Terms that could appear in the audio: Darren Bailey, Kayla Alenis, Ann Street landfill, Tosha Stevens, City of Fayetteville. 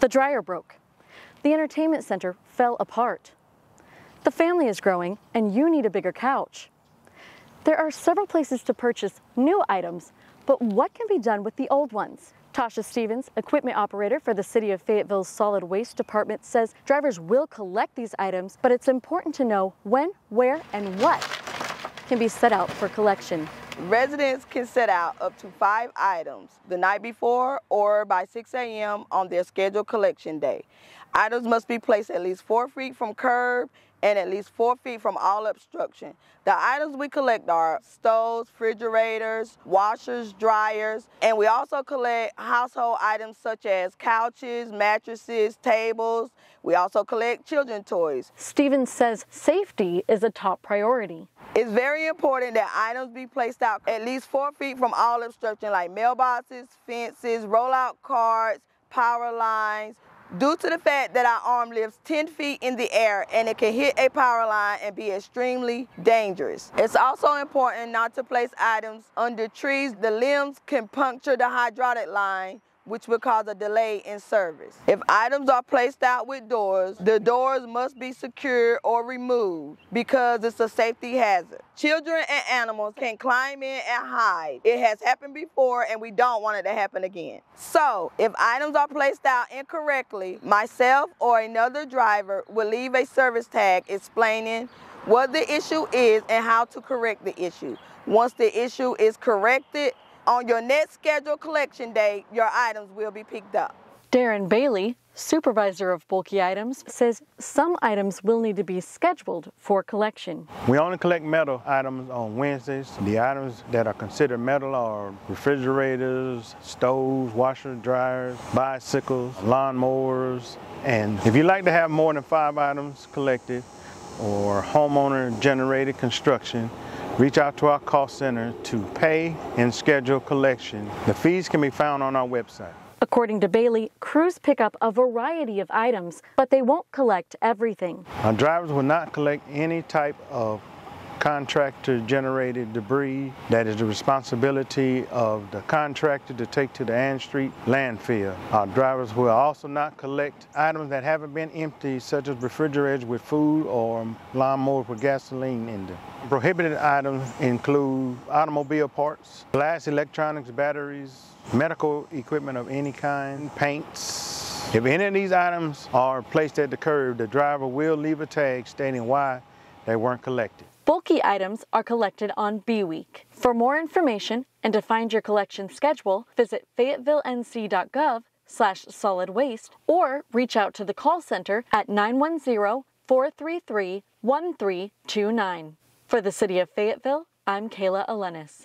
The dryer broke. The entertainment center fell apart. The family is growing and you need a bigger couch. There are several places to purchase new items, but what can be done with the old ones? Tosha Stevens, equipment operator for the City of Fayetteville's Solid Waste Department, says drivers will collect these items, but it's important to know when, where, and what can be set out for collection. Residents can set out up to 5 items the night before or by 6 a.m. on their scheduled collection day. Items must be placed at least 4 feet from curb and at least 4 feet from all obstruction. The items we collect are stoves, refrigerators, washers, dryers, and we also collect household items such as couches, mattresses, tables. We also collect children's toys. Stevens says safety is a top priority. It's very important that items be placed out at least 4 feet from all obstruction like mailboxes, fences, rollout carts, power lines, due to the fact that our arm lifts 10 feet in the air and it can hit a power line and be extremely dangerous. It's also important not to place items under trees. The limbs can puncture the hydraulic line, which will cause a delay in service. If items are placed out with doors, the doors must be secured or removed because it's a safety hazard. Children and animals can climb in and hide. It has happened before and we don't want it to happen again. So if items are placed out incorrectly, myself or another driver will leave a service tag explaining what the issue is and how to correct the issue. Once the issue is corrected, on your next scheduled collection day, your items will be picked up. Darren Bailey, supervisor of bulky items, says some items will need to be scheduled for collection. We only collect metal items on Wednesdays. The items that are considered metal are refrigerators, stoves, washers, dryers, bicycles, lawnmowers. And if you like to have more than 5 items collected or homeowner-generated construction, reach out to our call center to pay and schedule collection. The fees can be found on our website. According to Bailey, crews pick up a variety of items, but they won't collect everything. Our drivers will not collect any type of contractor-generated debris. That is the responsibility of the contractor to take to the Ann Street landfill. Our drivers will also not collect items that haven't been emptied, such as refrigerators with food or lawnmowers with gasoline in them. Prohibited items include automobile parts, glass, electronics, batteries, medical equipment of any kind, paints. If any of these items are placed at the curb, the driver will leave a tag stating why they weren't collected. Bulky items are collected on B Week. For more information and to find your collection schedule, visit FayettevilleNC.gov/solid waste or reach out to the call center at 910-433-1329. For the City of Fayetteville, I'm Kayla Alenis.